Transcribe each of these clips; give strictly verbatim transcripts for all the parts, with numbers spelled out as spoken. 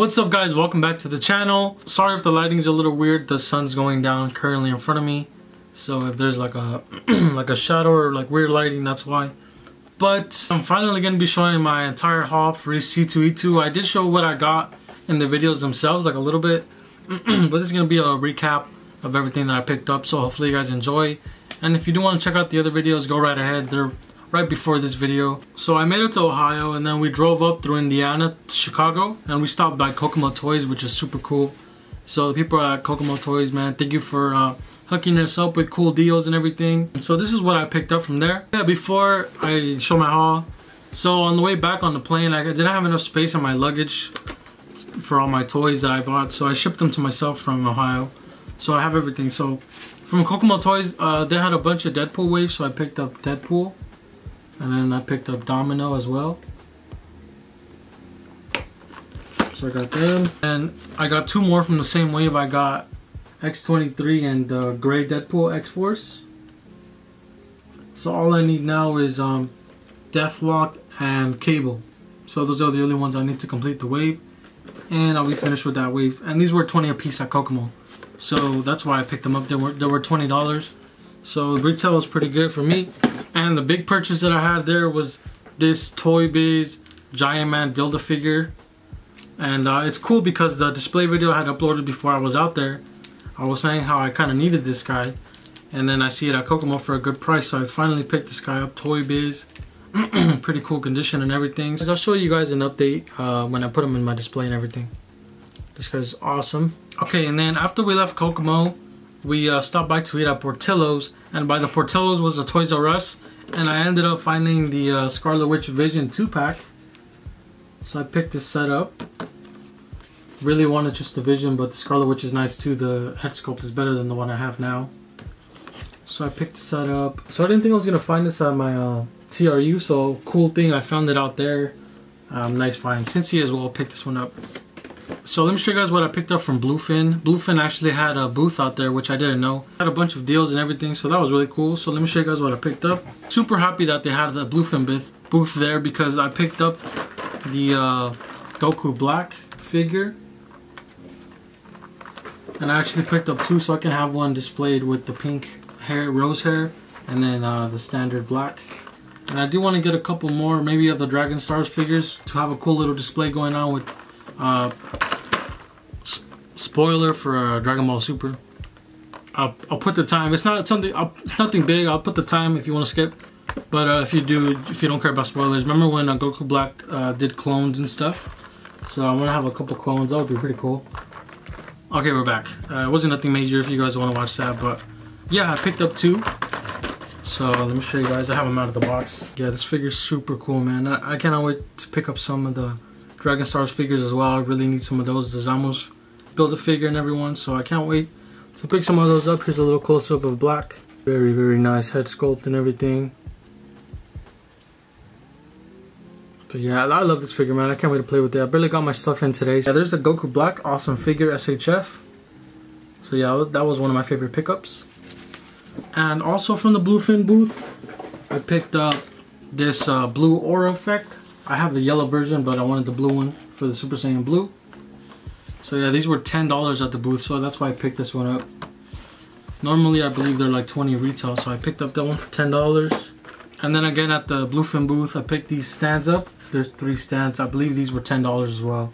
What's up, guys? Welcome back to the channel. Sorry if the lighting's a little weird. The sun's going down currently in front of me, so if there's like a like a shadow or like weird lighting, that's why. But I'm finally gonna be showing my entire haul for C two E two. I did show what I got in the videos themselves, like a little bit, but this is gonna be a recap of everything that I picked up. So hopefully you guys enjoy. And if you do want to check out the other videos, go right ahead. They're right before this video. So I made it to Ohio, and then we drove up through Indiana to Chicago, and we stopped by Kokomo Toys, which is super cool. So the people at Kokomo Toys, man, thank you for uh, hooking us up with cool deals and everything. And so this is what I picked up from there. Yeah, before I show my haul, so on the way back on the plane, I didn't have enough space in my luggage for all my toys that I bought, so I shipped them to myself from Ohio. So I have everything. So from Kokomo Toys, uh, they had a bunch of Deadpool waves, so I picked up Deadpool. And then I picked up Domino as well. So I got them. And I got two more from the same wave. I got X twenty-three and the uh, Gray Deadpool X-Force. So all I need now is um, Deathlok and Cable. So those are the only ones I need to complete the wave. And I'll be finished with that wave. And these were twenty a piece at Kokomo. So that's why I picked them up. They were, they were twenty dollars. So retail is pretty good for me. And the big purchase that I had there was this Toy Biz Giant Man Build-A-Figure. And uh, it's cool because the display video I had uploaded before I was out there, I was saying how I kind of needed this guy. And then I see it at Kokomo for a good price, so I finally picked this guy up, Toy Biz. Pretty cool condition and everything. So I'll show you guys an update uh, when I put him in my display and everything. This guy's awesome. Okay, and then after we left Kokomo, we uh, stopped by to eat at Portillo's, and by the Portillo's was a Toys R Us, and I ended up finding the uh, Scarlet Witch Vision two pack. So I picked this set up. Really wanted just the Vision, but the Scarlet Witch is nice too. The head sculpt is better than the one I have now. So I picked this set up. So I didn't think I was going to find this at my uh, T R U, so cool thing, I found it out there. Um, nice find. Sensei as well picked this one up. So let me show you guys what I picked up from Bluefin. Bluefin actually had a booth out there, which I didn't know. Had a bunch of deals and everything, so that was really cool. So let me show you guys what I picked up. Super happy that they had the Bluefin booth there, because I picked up the uh, Goku Black figure. And I actually picked up two, so I can have one displayed with the pink hair, rose hair, and then uh, the standard black. And I do want to get a couple more, maybe of the Dragon Stars figures, to have a cool little display going on with... Uh, spoiler for uh, Dragon Ball Super. I'll, I'll put the time. It's not something. I'll, it's nothing big. I'll put the time if you want to skip. But uh, if you do, if you don't care about spoilers, remember when uh, Goku Black uh, did clones and stuff. So I'm gonna have a couple clones. That would be pretty cool. Okay, we're back. Uh, it wasn't nothing major if you guys want to watch that. But yeah, I picked up two. So let me show you guys. I have them out of the box. Yeah, this figure's super cool, man. I, I cannot wait to pick up some of the Dragon Stars figures as well. I really need some of those. The Zamasu build a figure and everyone, so I can't wait to pick some of those up. Here's a little close-up of Black. Very, very nice head sculpt and everything. But yeah, I love this figure, man. I can't wait to play with it. I barely got my stuff in today. Yeah, there's a Goku Black, awesome figure, S H F. So yeah, that was one of my favorite pickups. And also from the Bluefin booth, I picked up this uh, blue aura effect. I have the yellow version, but I wanted the blue one for the Super Saiyan Blue. So yeah, these were ten dollars at the booth, so that's why I picked this one up. Normally, I believe they're like twenty retail, so I picked up that one for ten dollars. And then again at the Bluefin booth, I picked these stands up. There's three stands. I believe these were ten dollars as well.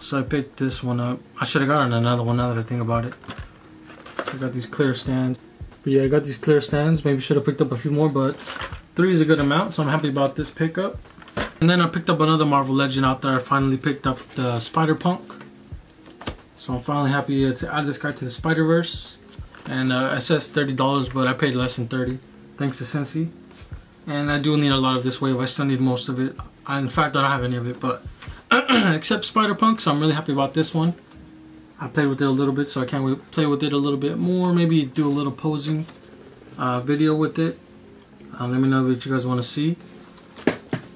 So I picked this one up. I should have gotten another one now that I think about it. I got these clear stands. But yeah, I got these clear stands. Maybe should have picked up a few more, but three is a good amount, so I'm happy about this pickup. And then I picked up another Marvel Legend out there. I finally picked up the Spider-Punk. So I'm finally happy to add this guy to the Spider-Verse. And uh, it says thirty dollars, but I paid less than thirty dollars, thanks to Sensei. And I do need a lot of this wave. I still need most of it. I, in fact, I don't have any of it, but except Spider-Punk, so I'm really happy about this one. I played with it a little bit, so I can't wait to play with it a little bit more. Maybe do a little posing uh, video with it. Uh, let me know what you guys want to see.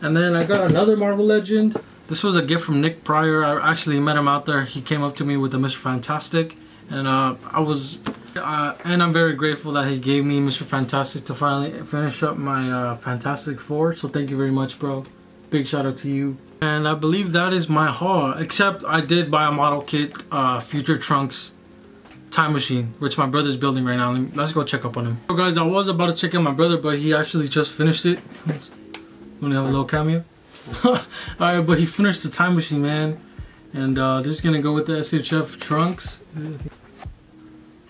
And then I got another Marvel Legend. This was a gift from Nick Pryor. I actually met him out there. He came up to me with the Mister Fantastic, and uh, I was, uh, and I'm very grateful that he gave me Mister Fantastic to finally finish up my uh, Fantastic Four. So thank you very much, bro. Big shout out to you. And I believe that is my haul, except I did buy a model kit, uh, Future Trunks Time Machine, which my brother's building right now. Let's go check up on him. So guys, I was about to check in my brother, but he actually just finished it. Want to have a little cameo? Alright, but he finished the Time Machine, man. And uh, this is going to go with the S H F Trunks.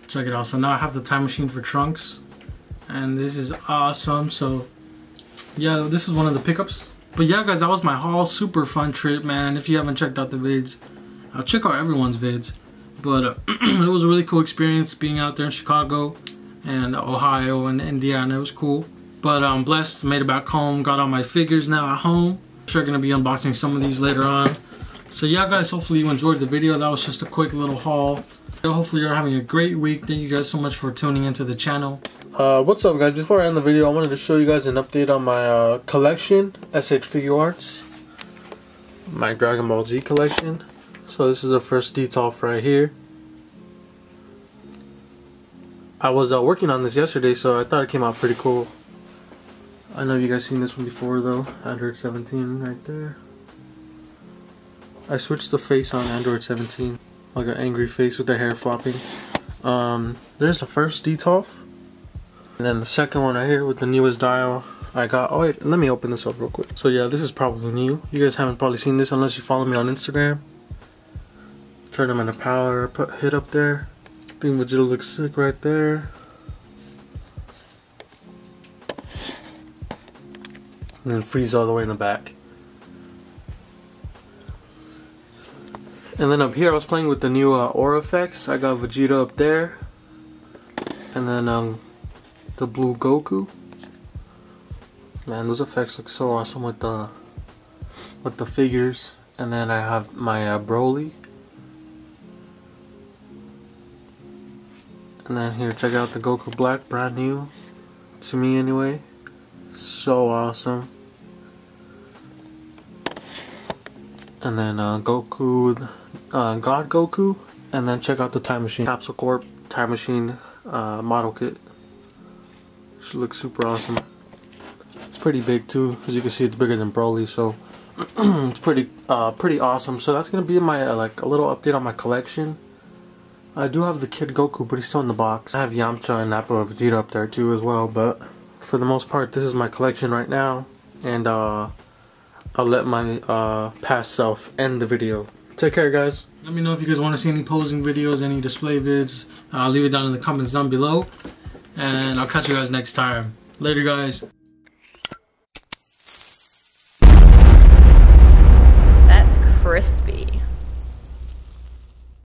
Check it out. So now I have the Time Machine for Trunks. And this is awesome. So yeah, this was one of the pickups. But yeah guys, that was my haul. Super fun trip, man. If you haven't checked out the vids, I'll check out everyone's vids. But uh, it was a really cool experience being out there in Chicago and Ohio and Indiana. It was cool. But I'm um, blessed, made it back home, got all my figures now at home. I'm sure gonna be unboxing some of these later on. So yeah guys, hopefully you enjoyed the video. That was just a quick little haul. So hopefully you're having a great week. Thank you guys so much for tuning into the channel. Uh, what's up guys, before I end the video, I wanted to show you guys an update on my uh, collection, S H F Figuarts, my Dragon Ball Z collection. So this is the first detolf right here. I was uh, working on this yesterday, so I thought it came out pretty cool. I know you guys seen this one before though, Android seventeen right there. I switched the face on Android seventeen, like an angry face with the hair flopping. Um, there's the first detolf. And then the second one right here with the newest dial I got. Oh wait, let me open this up real quick. So yeah, this is probably new. You guys haven't probably seen this unless you follow me on Instagram. Turn him into power, put hit up there. I think Vegeta looks sick right there. And then freeze all the way in the back. And then up here I was playing with the new uh, aura effects. I got Vegeta up there. And then um... the blue Goku. Man, those effects look so awesome with the with the figures. And then I have my uh, Broly. And then here, check out the Goku Black, brand new to me anyway. So awesome. And then uh, Goku, uh, God Goku. And then check out the Time Machine Capsule Corp Time Machine uh, model kit. Looks super awesome. It's pretty big too, as you can see it's bigger than Broly, so it's pretty uh, pretty awesome. So that's gonna be my uh, like a little update on my collection. I do have the Kid Goku, but he's still in the box. I have Yamcha and Nappa and Vegeta up there too as well, but for the most part this is my collection right now, and uh, I'll let my uh, past self end the video. Take care guys. Let me know if you guys want to see any posing videos, any display vids. I'll uh, leave it down in the comments down below. And I'll catch you guys next time. Later, guys. That's crispy.